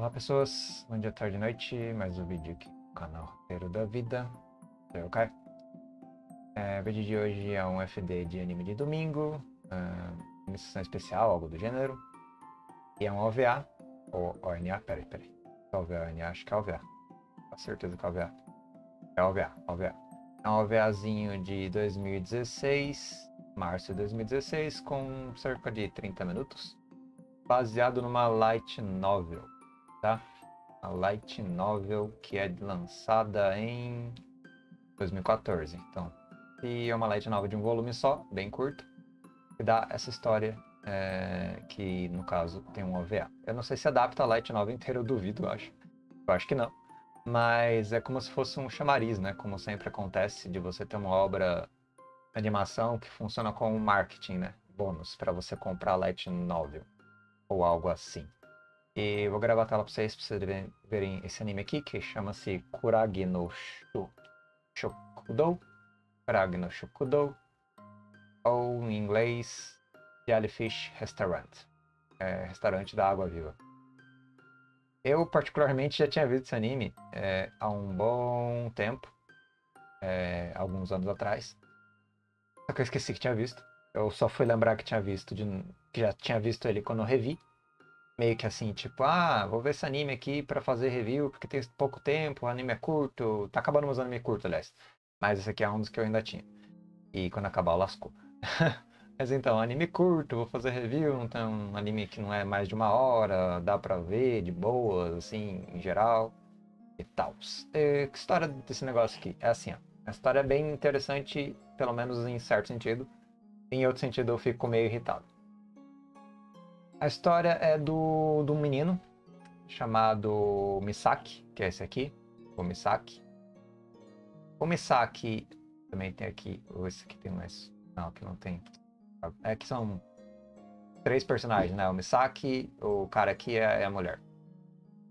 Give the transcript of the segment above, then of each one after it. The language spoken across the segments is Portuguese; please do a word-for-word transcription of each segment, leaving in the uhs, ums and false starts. Olá pessoas, bom dia, tarde e noite, mais um vídeo aqui no canal Roteiro da Vida. Eu Caio. É, o vídeo de hoje é um F D de anime de domingo, uh, uma sessão especial, algo do gênero. E é um O V A, ou O N A, peraí, peraí. É O V A, O N A, acho que é O V A. Com certeza que é O V A. É O V A, O V A. É um OVAzinho de dois mil e dezesseis, março de dois mil e dezesseis, com cerca de trinta minutos. Baseado numa Light Novel. Tá? A Light Novel, que é lançada em dois mil e quatorze. Então, e é uma Light Novel de um volume só, bem curto, que dá essa história, é, que no caso tem um O V A. Eu não sei se adapta a Light Novel inteira, eu duvido, eu acho. Eu acho que não. Mas é como se fosse um chamariz, né? Como sempre acontece de você ter uma obra, animação, que funciona como marketing, né? Bônus para você comprar Light Novel ou algo assim. E vou gravar a tela para vocês, para vocês verem esse anime aqui, que chama-se Kurage no Shokudou. Kurage no Shokudou. Ou, em inglês, Jellyfish Restaurant. É, restaurante da água viva. Eu, particularmente, já tinha visto esse anime é, há um bom tempo. É, alguns anos atrás. Só que eu esqueci que tinha visto. Eu só fui lembrar que tinha visto, de, que já tinha visto ele quando eu revi. Meio que assim, tipo, ah, vou ver esse anime aqui pra fazer review, porque tem pouco tempo, o anime é curto. Tá acabando meus anime curto, aliás. Mas esse aqui é um dos que eu ainda tinha. E quando acabar, eu lascou. Mas então, anime curto, vou fazer review, não tem um anime que não é mais de uma hora, dá pra ver de boas, assim, em geral. E tal. Que história desse negócio aqui? É assim, ó. A história é bem interessante, pelo menos em certo sentido. Em outro sentido, eu fico meio irritado. A história é do, do menino chamado Misaki, que é esse aqui, o Misaki. O Misaki também tem aqui, ou esse aqui tem mais, não, aqui não tem. É que são três personagens, né? O Misaki, o cara aqui é, é a mulher,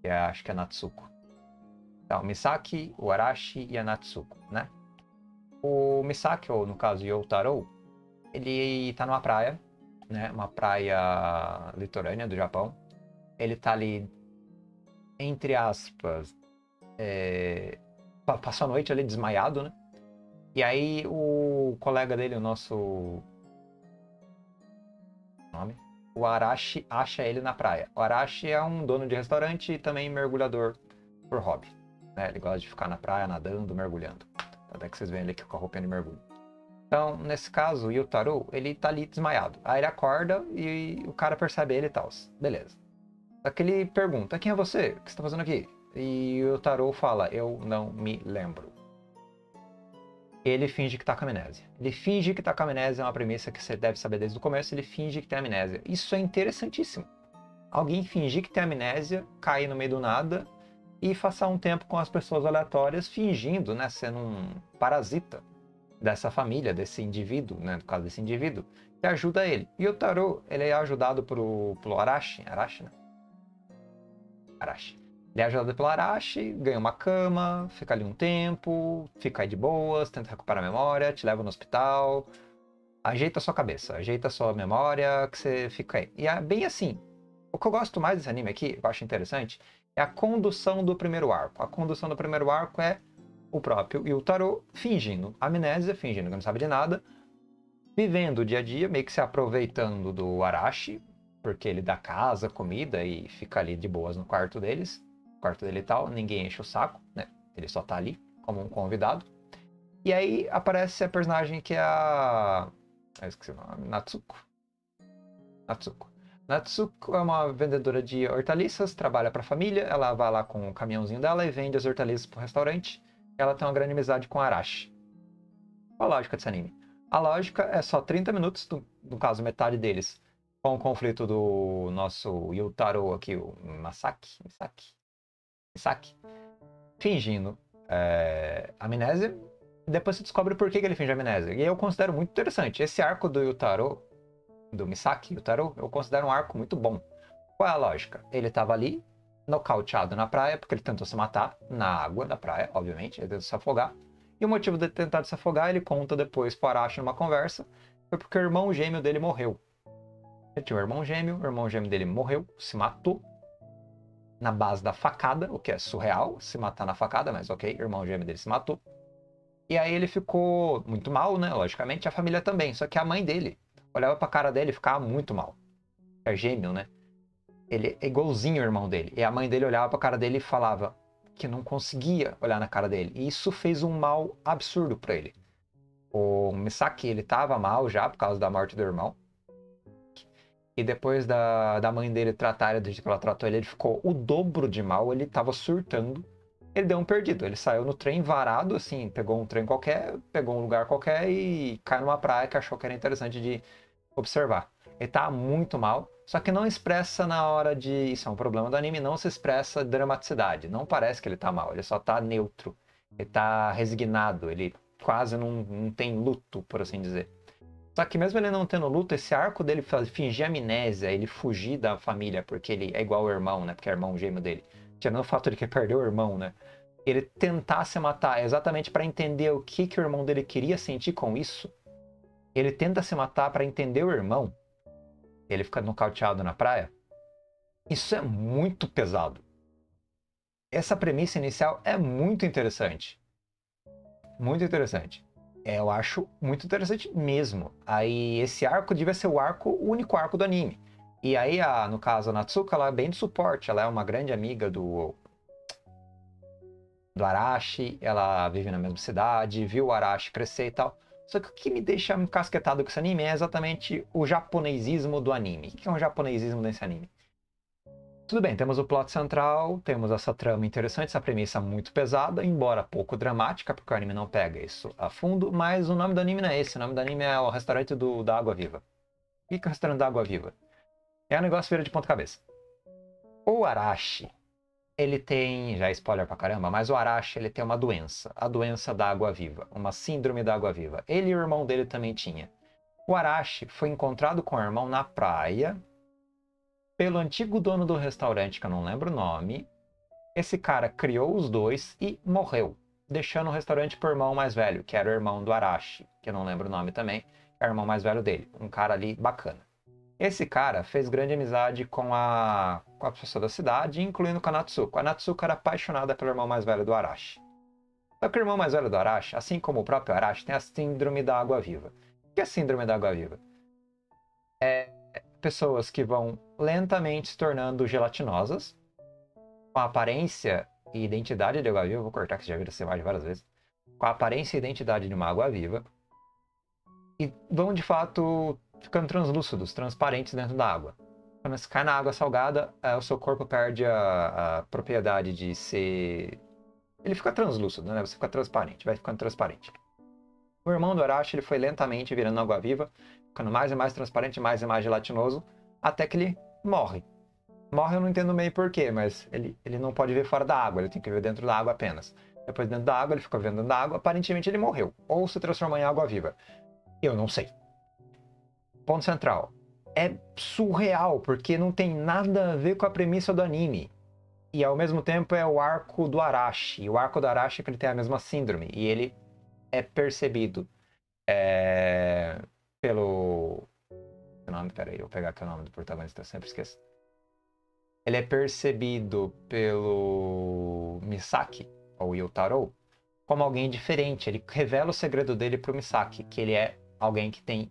que é, acho que é a Natsuko. Então, o Misaki, o Arashi e a Natsuko, né? O Misaki, ou no caso Yotaro, ele tá numa praia. Né, uma praia litorânea do Japão. Ele tá ali, entre aspas, é, passou a noite ali desmaiado, né? E aí o colega dele, o nosso nome, o Arashi, acha ele na praia. O Arashi é um dono de restaurante e também mergulhador por hobby, né? Ele gosta de ficar na praia nadando, mergulhando. Até que vocês veem ele aqui com a roupinha de mergulho. Então, nesse caso, o Yotaro, ele tá ali desmaiado. Aí ele acorda e o cara percebe ele e tal. Beleza. Só que ele pergunta, quem é você? O que você tá fazendo aqui? E o Yotaro fala, eu não me lembro. Ele finge que tá com amnésia. Ele finge que tá com amnésia, é uma premissa que você deve saber desde o começo. Ele finge que tem amnésia. Isso é interessantíssimo. Alguém fingir que tem amnésia, cair no meio do nada e passar um tempo com as pessoas aleatórias fingindo, né? Sendo um parasita dessa família, desse indivíduo, né, no caso desse indivíduo, que ajuda ele. E o Tarô, ele é ajudado pelo, pelo Arashi, Arashi, né? Arashi. Ele é ajudado pelo Arashi, ganha uma cama, fica ali um tempo, fica aí de boas, tenta recuperar a memória, te leva no hospital, ajeita a sua cabeça, ajeita a sua memória, que você fica aí. E é bem assim. O que eu gosto mais desse anime aqui, eu acho interessante, é a condução do primeiro arco. A condução do primeiro arco é o próprio Yotaro fingindo amnésia, fingindo que não sabe de nada, vivendo o dia a dia, meio que se aproveitando do Arashi, porque ele dá casa, comida e fica ali de boas no quarto deles, quarto dele e tal, ninguém enche o saco, né? Ele só tá ali como um convidado. E aí aparece a personagem que é a... eu esqueci o nome, Natsuko. Natsuko. Natsuko é uma vendedora de hortaliças, trabalha pra família, ela vai lá com o caminhãozinho dela e vende as hortaliças pro restaurante. Ela tem uma grande amizade com Arashi. Qual a lógica desse anime? A lógica é só trinta minutos, do, no caso metade deles, com o conflito do nosso Yotaro aqui, o Misaki, Misaki, Misaki, fingindo é, amnésia, e depois se descobre por que ele finge amnésia. E eu considero muito interessante. Esse arco do Yotaro, do Misaki, Yotaro, eu considero um arco muito bom. Qual é a lógica? Ele estava ali, nocauteado na praia, porque ele tentou se matar na água da praia, obviamente, ele tentou se afogar. E o motivo de tentar se afogar, ele conta depois para Arashi numa conversa, foi porque o irmão gêmeo dele morreu. Ele tinha um irmão gêmeo, o irmão gêmeo dele morreu, se matou. na base da facada, o que é surreal, se matar na facada, mas ok, o irmão gêmeo dele se matou. E aí ele ficou muito mal, né, logicamente, a família também, só que a mãe dele olhava pra cara dele e ficava muito mal. É gêmeo, né? Ele é igualzinho o irmão dele. E a mãe dele olhava pra cara dele e falava que não conseguia olhar na cara dele. E isso fez um mal absurdo pra ele. O Misaki, ele tava mal já por causa da morte do irmão. E depois da, da mãe dele tratar ele do jeito que ela tratou ele, ele ficou o dobro de mal, ele tava surtando. Ele deu um perdido, ele saiu no trem varado, assim, pegou um trem qualquer, pegou um lugar qualquer e caiu numa praia que achou que era interessante de observar. Ele tá muito mal, só que não expressa na hora de... Isso é um problema do anime, não se expressa dramaticidade. Não parece que ele tá mal, ele só tá neutro. Ele tá resignado, ele quase não, não tem luto, por assim dizer. Só que mesmo ele não tendo luto, esse arco dele fingir amnésia, ele fugir da família, porque ele é igual ao irmão, né? Porque é irmão gêmeo dele. Tirando o fato de que ele perdeu o irmão, né? Ele tentar se matar exatamente para entender o que, que o irmão dele queria sentir com isso. Ele tenta se matar para entender o irmão. Ele fica nocauteado na praia. Isso é muito pesado. Essa premissa inicial é muito interessante. Muito interessante. É, eu acho muito interessante mesmo. Aí esse arco devia ser o arco, o único arco do anime. E aí, a, no caso, a Natsuka, ela é bem de suporte. Ela é uma grande amiga do, do Arashi. Ela vive na mesma cidade, viu o Arashi crescer e tal. Só que o que me deixa encasquetado com esse anime é exatamente o japonesismo do anime. O que é um japonesismo nesse anime? Tudo bem, temos o plot central, temos essa trama interessante, essa premissa muito pesada, embora pouco dramática, porque o anime não pega isso a fundo, mas o nome do anime não é esse, o nome do anime é o restaurante do, da Água Viva. O que é o restaurante da Água Viva? É um negócio vira de ponta cabeça. O Arashi, ele tem, já é spoiler pra caramba, mas o Arashi, ele tem uma doença, a doença da Água Viva, uma síndrome da Água Viva. Ele e o irmão dele também tinha. O Arashi foi encontrado com o irmão na praia, pelo antigo dono do restaurante, que eu não lembro o nome. Esse cara criou os dois e morreu, deixando o restaurante pro irmão mais velho, que era o irmão do Arashi, que eu não lembro o nome também, é o irmão mais velho dele, um cara ali bacana. Esse cara fez grande amizade com a, com a pessoa da cidade, incluindo com a Natsuko. A Natsuko era apaixonada pelo irmão mais velho do Arashi. Só que o irmão mais velho do Arashi, assim como o próprio Arashi, tem a síndrome da Água Viva. O que é a síndrome da Água Viva? É... pessoas que vão lentamente se tornando gelatinosas, com a aparência e identidade de água-viva, vou cortar que você já viu essa imagem várias vezes, com a aparência e identidade de uma água-viva, e vão de fato ficando translúcidos, transparentes dentro da água. Quando você cai na água salgada, o seu corpo perde a, a propriedade de ser... Ele fica translúcido, né? Você fica transparente, vai ficando transparente. O irmão do Arashi, ele foi lentamente virando água-viva, ficando mais e mais transparente, mais e mais gelatinoso, até que ele morre. Morre eu não entendo meio porquê, mas ele, ele não pode ver fora da água, ele tem que ver dentro da água apenas. Depois dentro da água, ele ficou vendo dentro da água, aparentemente ele morreu, ou se transformou em água-viva. Eu não sei. Ponto central. É surreal, porque não tem nada a ver com a premissa do anime. E ao mesmo tempo é o arco do Arashi. O arco do Arashi é que ele tem a mesma síndrome, e ele é percebido. É... pelo... o nome, peraí, eu vou pegar aqui o nome do protagonista, eu sempre esqueço. Ele é percebido pelo Misaki, ou Yotaro, como alguém diferente. Ele revela o segredo dele pro Misaki, que ele é alguém que tem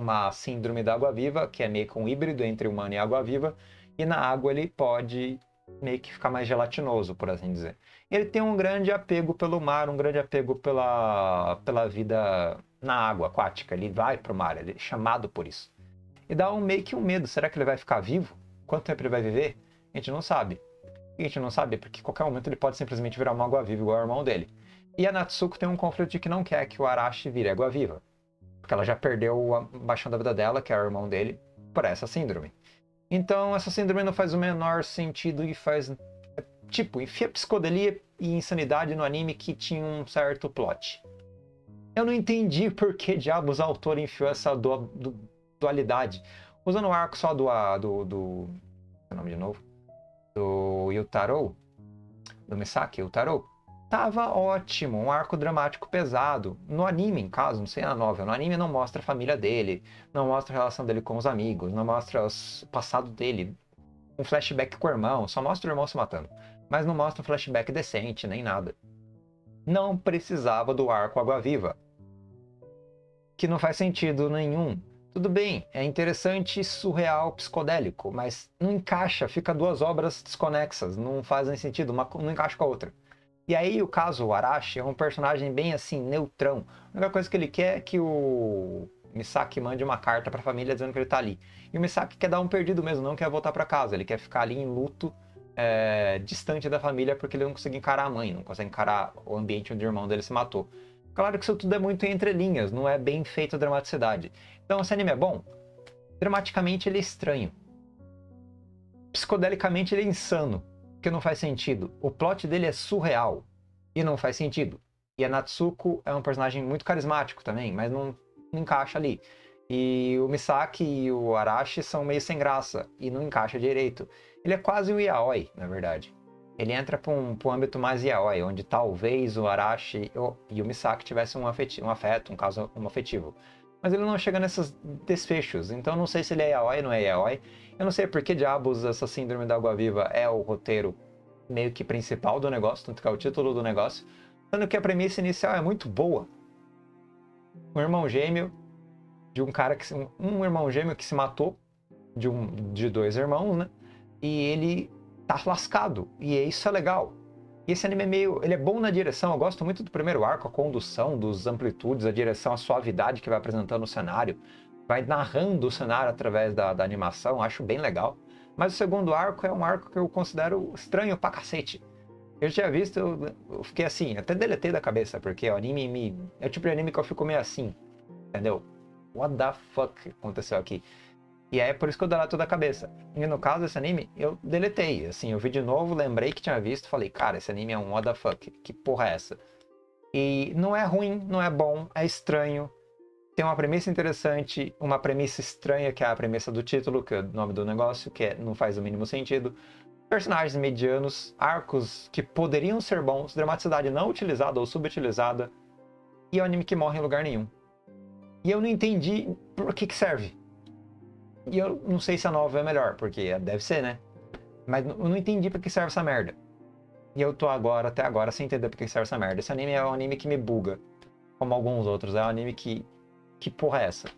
uma síndrome da água-viva, que é meio que um híbrido entre humano e água-viva, e na água ele pode meio que ficar mais gelatinoso, por assim dizer. Ele tem um grande apego pelo mar, um grande apego pela, pela vida... na água aquática, ele vai pro mar, ele é chamado por isso. E dá um, meio que um medo, será que ele vai ficar vivo? Quanto tempo ele vai viver? A gente não sabe. E a gente não sabe porque qualquer momento ele pode simplesmente virar uma água-viva igual ao irmão dele. E a Natsuko tem um conflito de que não quer que o Arashi vire água-viva. Porque ela já perdeu a paixão da vida dela, que é o irmão dele, por essa síndrome. Então essa síndrome não faz o menor sentido e faz... tipo, enfia psicodelia e insanidade no anime que tinha um certo plot. Eu não entendi por que diabos o autor enfiou essa do, do, dualidade. Usando o arco só do... do, do o nome de novo? Do Yotaro. Do Misaki, Yotaro. Tava ótimo. Um arco dramático pesado. No anime, em caso, não sei na novela. No anime não mostra a família dele. Não mostra a relação dele com os amigos. Não mostra o passado dele. um flashback com o irmão, só mostra o irmão se matando. Mas não mostra um flashback decente, nem nada. Não precisava do arco Água Viva. Que não faz sentido nenhum. Tudo bem, é interessante, surreal, psicodélico, mas não encaixa, fica duas obras desconexas, não fazem sentido, uma não encaixa com a outra. E aí o caso, o Arashi é um personagem bem assim, neutrão. A única coisa que ele quer é que o Misaki mande uma carta pra família dizendo que ele tá ali. E o Misaki quer dar um perdido mesmo, não quer voltar pra casa, ele quer ficar ali em luto, é, distante da família, porque ele não consegue encarar a mãe, não consegue encarar o ambiente onde o irmão dele se matou. Claro que isso tudo é muito entre linhas, não é bem feito a dramaticidade. Então, esse anime é bom? Dramaticamente, ele é estranho. Psicodelicamente, ele é insano, porque não faz sentido. O plot dele é surreal e não faz sentido. E a Natsuko é um personagem muito carismático também, mas não, não encaixa ali. E o Misaki e o Arashi são meio sem graça e não encaixa direito. Ele é quase um yaoi, na verdade. Ele entra para um, para um âmbito mais yaoi, onde talvez o Arashi e o Misaki tivessem um, afeti um afeto, um caso um afetivo. Mas ele não chega nesses desfechos, então não sei se ele é yaoi ou não é yaoi. Eu não sei por que diabos essa síndrome da água viva é o roteiro meio que principal do negócio, tanto que é o título do negócio. Sendo que a premissa inicial é muito boa. Um irmão gêmeo de um cara que... Se, um, um irmão gêmeo que se matou, de, um, de dois irmãos, né? E ele... tá lascado, e isso é legal. E esse anime é meio, ele é bom na direção, eu gosto muito do primeiro arco, a condução dos amplitudes, a direção, a suavidade que vai apresentando o cenário, vai narrando o cenário através da, da animação, acho bem legal. Mas o segundo arco é um arco que eu considero estranho pra cacete. Eu tinha visto, eu, eu fiquei assim, até deletei da cabeça, porque o anime me, é o tipo de anime que eu fico meio assim, entendeu? What the fuck aconteceu aqui? E aí é por isso que eu deleto da cabeça. E no caso desse anime, eu deletei. Assim, eu vi de novo, lembrei que tinha visto, falei, cara, esse anime é um what the fuck, que porra é essa? E não é ruim, não é bom, é estranho. Tem uma premissa interessante, uma premissa estranha, que é a premissa do título, que é o nome do negócio, que é, não faz o mínimo sentido. Personagens medianos, arcos que poderiam ser bons, dramaticidade não utilizada ou subutilizada. E é um anime que morre em lugar nenhum. E eu não entendi por que que serve. E eu não sei se a nova é melhor, porque deve ser, né? Mas eu não entendi pra que serve essa merda. E eu tô agora, até agora, sem entender pra que serve essa merda. Esse anime é um anime que me buga, como alguns outros. É um anime que... que porra é essa?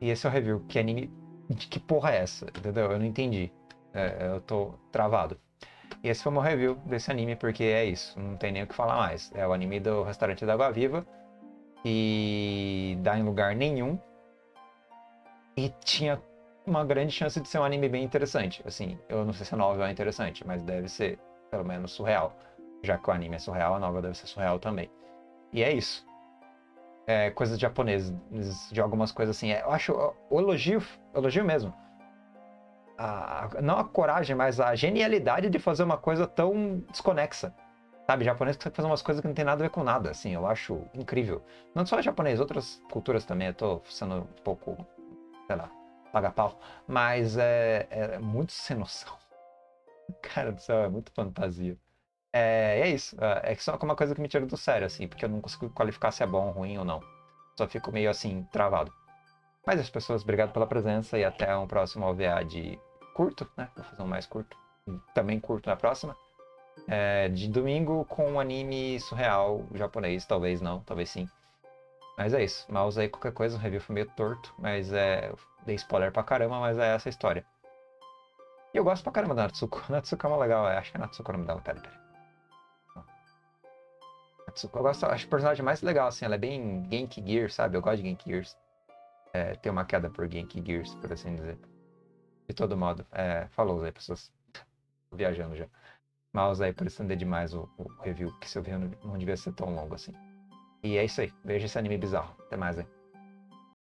E esse é o review. Que anime... de que porra é essa? Entendeu? Eu não entendi. É, eu tô travado. E esse foi o meu review desse anime, porque é isso. Não tem nem o que falar mais. É o anime do Restaurante da Água Viva. E... dá em lugar nenhum. E tinha... uma grande chance de ser um anime bem interessante. Assim, eu não sei se a novel é interessante, mas deve ser, pelo menos, surreal. Já que o anime é surreal, a novel deve ser surreal também. E é isso. É, coisas japonesas, de algumas coisas assim. É, eu acho, o elogio, elogio mesmo. A, não a coragem, mas a genialidade de fazer uma coisa tão desconexa. Sabe, japonês consegue fazer umas coisas que não tem nada a ver com nada, assim. Eu acho incrível. Não só japonês, outras culturas também. Eu tô sendo um pouco, sei lá, paga pau, mas é, é muito sem noção. Cara do céu, é muito fantasia. É, é isso, é só uma coisa que me tira do sério, assim, porque eu não consigo qualificar se é bom, ruim ou não. Só fico meio assim, travado. Mas as pessoas, obrigado pela presença e até um próximo O V A de curto, né? Vou fazer um mais curto, também curto na próxima. É, de domingo com um anime surreal japonês, talvez não, talvez sim. Mas é isso, mouse aí qualquer coisa, o review foi meio torto, mas é... dei spoiler pra caramba, mas é essa a história. E eu gosto pra caramba da Natsuko. Natsuko é uma legal, é. Acho que é Natsuko o nome dela, pera, pera. Natsuko, eu gosto, acho o personagem mais legal, assim, ela é bem Genki Gears, sabe? Eu gosto de Genki Gears. É, tem uma queda por Genki Gears, por assim dizer. De todo modo, é, falou aí, pessoas. Tô viajando já. Mouse aí por estender demais o, o review, que se eu ver não devia ser tão longo assim. E é isso aí, veja esse anime bizarro. Até mais aí.